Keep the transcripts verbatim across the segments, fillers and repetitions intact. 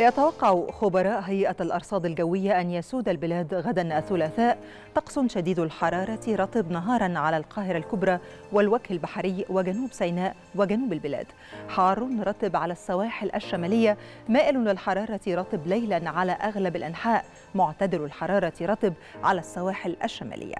يتوقع خبراء هيئة الأرصاد الجوية أن يسود البلاد غدا الثلاثاء طقس شديد الحرارة رطب نهارا على القاهرة الكبرى والوجه البحري وجنوب سيناء وجنوب البلاد، حار رطب على السواحل الشمالية، مائل للحرارة رطب ليلا على أغلب الأنحاء، معتدل الحرارة رطب على السواحل الشمالية.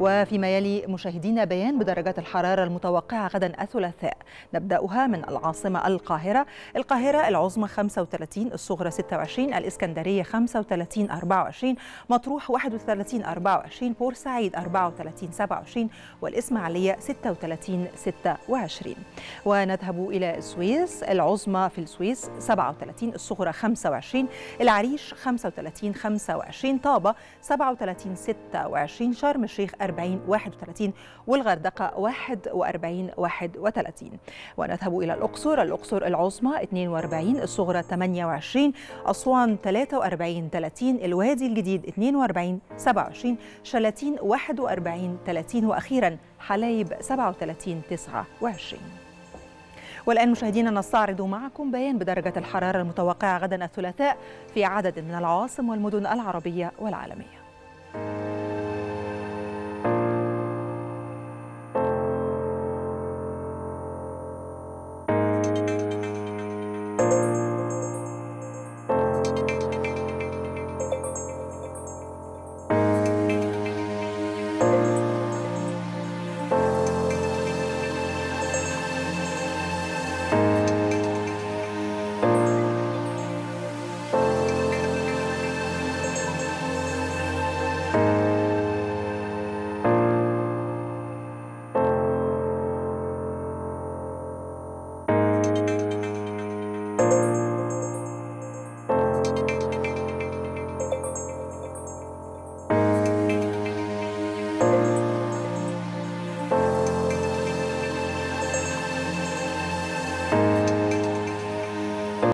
وفيما يلي مشاهدينا بيان بدرجات الحرارة المتوقعة غدا الثلاثاء، نبدأها من العاصمة القاهرة، القاهرة العظمى خمسة وثلاثين، الصغرى ستة وعشرين، الإسكندرية خمسة وثلاثين أربعة وعشرين، مطروح واحد وثلاثين أربعة وعشرين، بورسعيد أربعة وثلاثين سبعة وعشرين، والإسماعيلية ستة وثلاثين ستة وعشرين. ونذهب إلى السويس، العظمى في السويس سبعة وثلاثين، الصغرى خمسة وعشرين، العريش خمسة وثلاثين خمسة وعشرين، طابة سبعة وثلاثين ستة وعشرين، شرم الشيخ أربعين واحد وثلاثين، والغردقة واحد وأربعين واحد وثلاثين. ونذهب إلى الأقصر، الأقصر العظمى اثنين وأربعين، الصغرى ثمانية وعشرين، أسوان ثلاثة وأربعين ثلاثين، الوادي الجديد اثنين وأربعين سبعة وعشرين، شلاتين واحد وأربعين ثلاثين، وأخيرا حلايب سبعة وثلاثين تسعة وعشرين. والآن مشاهدينا نستعرض معكم بيان بدرجة الحرارة المتوقعة غدا الثلاثاء في عدد من العواصم والمدن العربية والعالمية.